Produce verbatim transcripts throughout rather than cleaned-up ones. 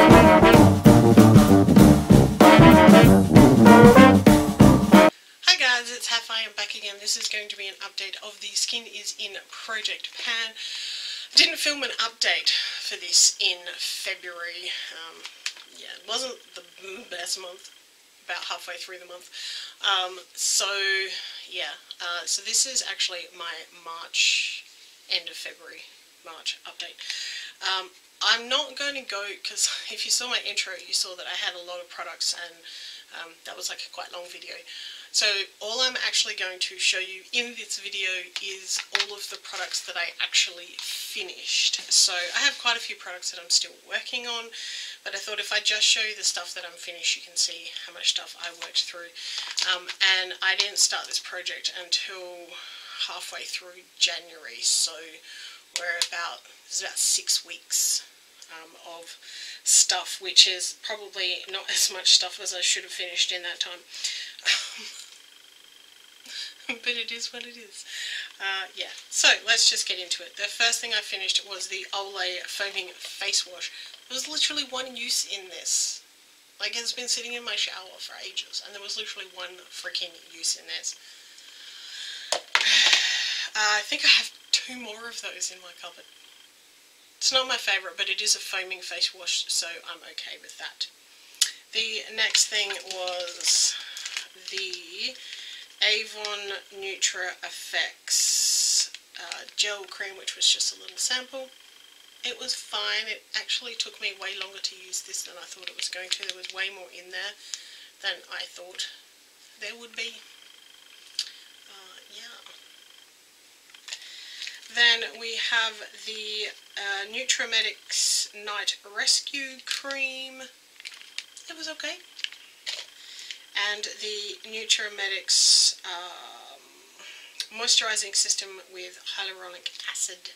Hi guys, it's Haffina back again. This is going to be an update of the Skin Is In Project Pan. I didn't film an update for this in February. Um, yeah, it wasn't the best month, about halfway through the month. Um, so, yeah. Uh, so this is actually my March, end of February, March update. Um, I'm not going to go, because if you saw my intro, you saw that I had a lot of products, and um, that was like a quite long video. So all I'm actually going to show you in this video is all of the products that I actually finished. So I have quite a few products that I'm still working on, but I thought if I just show you the stuff that I'm finished, you can see how much stuff I worked through. Um, and I didn't start this project until halfway through January, so we're about, it's about six weeks um, of stuff, which is probably not as much stuff as I should have finished in that time. But it is what it is. Uh, yeah, so let's just get into it. The first thing I finished was the Olay Foaming Face Wash. There was literally one use in this. Like, it's been sitting in my shower for ages, and there was literally one freaking use in this. Uh, I think I have two more of those in my cupboard. It's not my favourite, but it is a foaming face wash, so I'm okay with that. The next thing was the Avon Nutra Effects uh, gel cream, which was just a little sample. It was fine. It actually took me way longer to use this than I thought it was going to. There was way more in there than I thought there would be. Uh, yeah. Then we have the uh, Nutri-Medics Night Rescue Cream. It was okay. And the Nutri-Medics um, Moisturizing System with Hyaluronic Acid.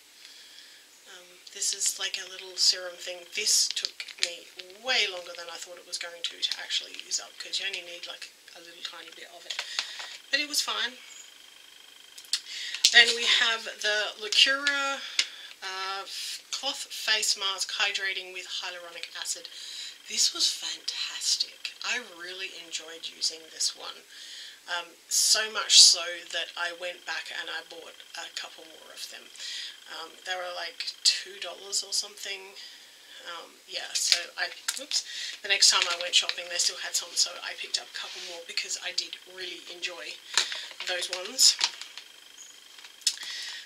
Um, this is like a little serum thing. This took me way longer than I thought it was going to to actually use up, because you only need like a little tiny bit of it. But it was fine. Then we have the Lacura uh, Cloth Face Mask Hydrating with Hyaluronic Acid. This was fantastic. I really enjoyed using this one. Um, so much so that I went back and I bought a couple more of them. Um, they were like two dollars or something. Um, yeah, so I, oops, the next time I went shopping they still had some, so I picked up a couple more because I did really enjoy those ones.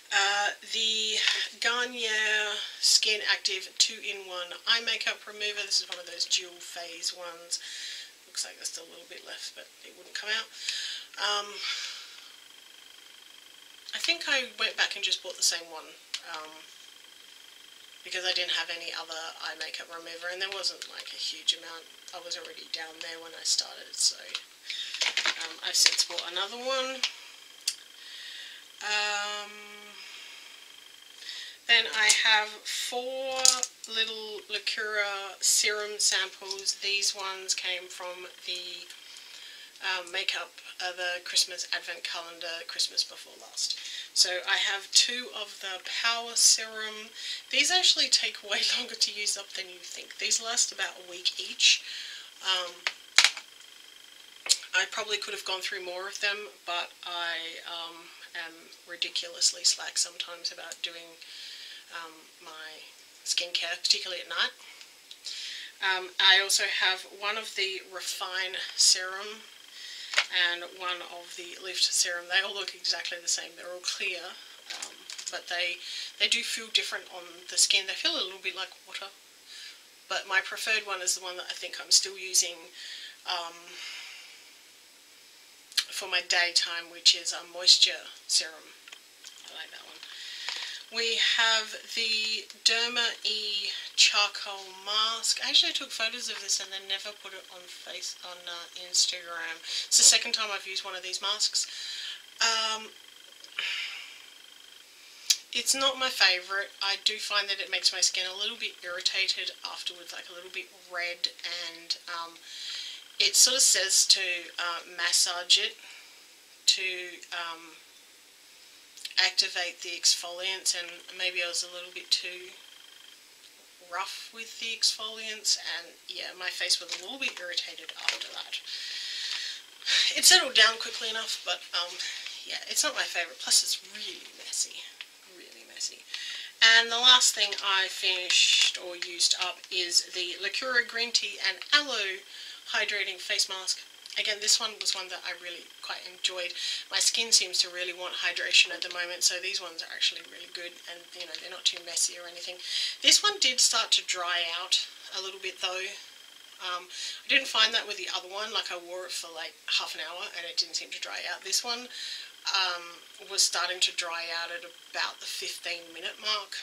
Uh, the Garnier Skin Active two in one Eye Makeup Remover. This is one of those dual phase ones. Looks like there's still a little bit left, but it wouldn't come out. Um, I think I went back and just bought the same one um, because I didn't have any other eye makeup remover, and there wasn't like a huge amount. I was already down there when I started, so um, I've since bought another one. Um... Then I have four little Lacura serum samples. These ones came from the um, makeup, uh, the Christmas Advent Calendar, Christmas before last. So I have two of the Power Serum. These actually take way longer to use up than you think. These last about a week each. Um, I probably could have gone through more of them, but I um, am ridiculously slack sometimes about doing Um, my skincare, particularly at night. Um, I also have one of the Refine Serum and one of the Lift Serum. They all look exactly the same. They're all clear, um, but they they do feel different on the skin. They feel a little bit like water, but my preferred one is the one that I think I'm still using um, for my daytime, which is a Moisture Serum. I like that one. We have the Derma E Charcoal Mask. I actually took photos of this and then never put it on face on uh, Instagram. It's the second time I've used one of these masks. Um, it's not my favourite. I do find that it makes my skin a little bit irritated afterwards, like a little bit red, and um, it sort of says to uh, massage it to Um, activate the exfoliants, and maybe I was a little bit too rough with the exfoliants, and yeah, my face was a little bit irritated after that. It settled down quickly enough, but um, yeah, it's not my favourite, plus it's really messy, really messy. And the last thing I finished or used up is the Lacura Green Tea and Aloe Hydrating Face Mask. Again, this one was one that I really quite enjoyed. My skin seems to really want hydration at the moment, so these ones are actually really good, and you know, they're not too messy or anything. This one did start to dry out a little bit though. Um, I didn't find that with the other one. Like, I wore it for like half an hour and it didn't seem to dry out. This one um, was starting to dry out at about the fifteen minute mark.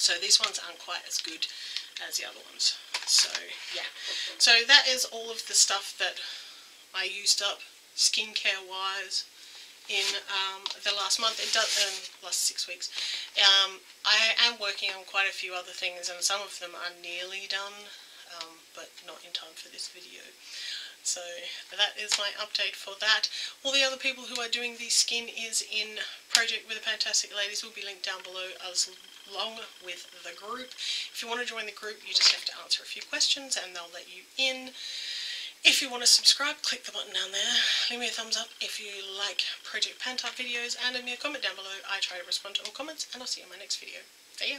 So these ones aren't quite as good as the other ones. So yeah, so that is all of the stuff that I used up skincare wise in um, the last month. It does um, last six weeks. Um, I am working on quite a few other things, and some of them are nearly done, um, but not in time for this video. So that is my update for that. All the other people who are doing the Skin Is In project with the Pantastic Ladies will be linked down below as along with the group. If you want to join the group, you just have to answer a few questions and they'll let you in. If you want to subscribe, click the button down there. Leave me a thumbs up if you like Project Pan type videos, and leave me a comment down below. I try to respond to all comments, and I'll see you in my next video. See ya.